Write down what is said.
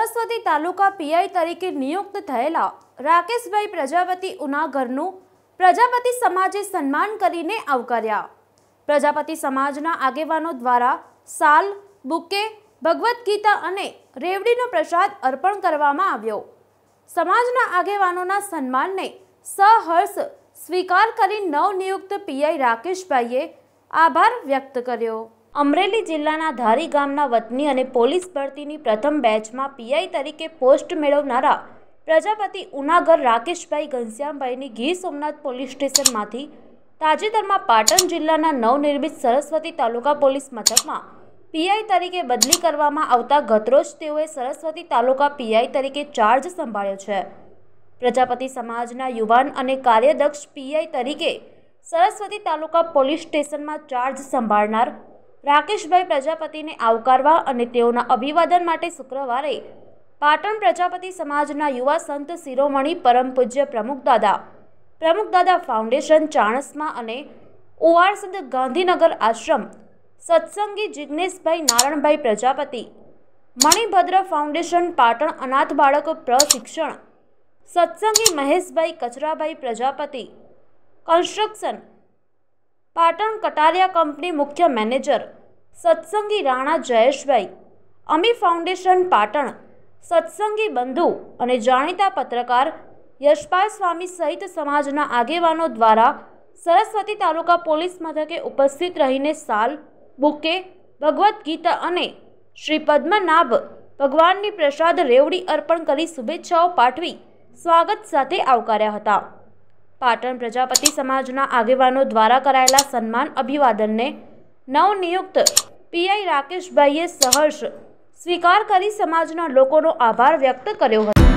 Saraswati taluka PI तरीके नियुक्त थयेला राकेशभाई प्रजापति उनागरनु प्रजापति समाजे सन्मान करीने आवकार्या। प्रजापति समाजना आगेवानो द्वारा साल, बुके, भगवत गीता अने रेवडीनो प्रसाद अर्पण करवामां आव्यो। समाजना आगेवानोना सन्मानने सहर्ष स्वीकार करी नवनियुक्त पीआई राकेशभाईए आभार व्यक्त कर्यो। अमरेली जिल्लाना धारी गामना वतनी अने पोलीस भर्तीनी प्रथम बेचमां पीआई तरीके पोस्ट मेळवनारा प्रजापति उनागर राकेशभाई घनश्यामभाईनी गीर सोमनाथ पोलीस स्टेशनमांथी ताजेतरमां पाटण जिल्लाना नवनिर्मित सरस्वती तालुका पोलीस मथकमां पीआई तरीके बदली करवामां आवता गतरोज तेओए सरस्वती तालुका पीआई तरीके चार्ज संभाळ्यो छे। प्रजापति समाजना युवान अने कार्यदक्ष पीआई तरीके सरस्वती तालुका पोलीस स्टेशनमां चार्ज संभाळनार राकेशभाई प्रजापति ने आवकारवा अने तेओना अभिवादन माटे शुक्रवारे पाटण प्रजापति समाजना युवा संत शिरोमणि परम पूज्य प्रमुख दादा फाउंडेशन चाणस्मा अने उवारसद गांधीनगर आश्रम सत्संगी जिग्नेशभाई नारण भाई प्रजापति मणिभद्र फाउंडेशन पाटण अनाथ बाळक प्रशिक्षण सत्संगी महेशभाई कचराभाई प्रजापति कंस्ट्रक्शन पाटण कटारिया कंपनी मुख्य मैनेजर सत्संगी राणा जयेशभाई अमी फाउंडेशन पाटण सत्संगी बंधु अने जाणीता पत्रकार यशपाल स्वामी सहित समाजना आगेवानों द्वारा सरस्वती तालुका पोलीस मथके उपस्थित रहीने साल, बुके, भगवत गीता अने श्री पद्मनाभ भगवानी प्रसाद रेवड़ी अर्पण करी शुभेच्छाओं पाठवी स्वागत साथे आवकार्या हता। पाटण प्रजापति समाजना आगेवानों द्वारा करायेला सन्मान अभिवादन ने नवनियुक्त पीआई राकेशभाईए सहर्ष स्वीकार करी समाजना लोकोनो आभार व्यक्त कर्यो हतो।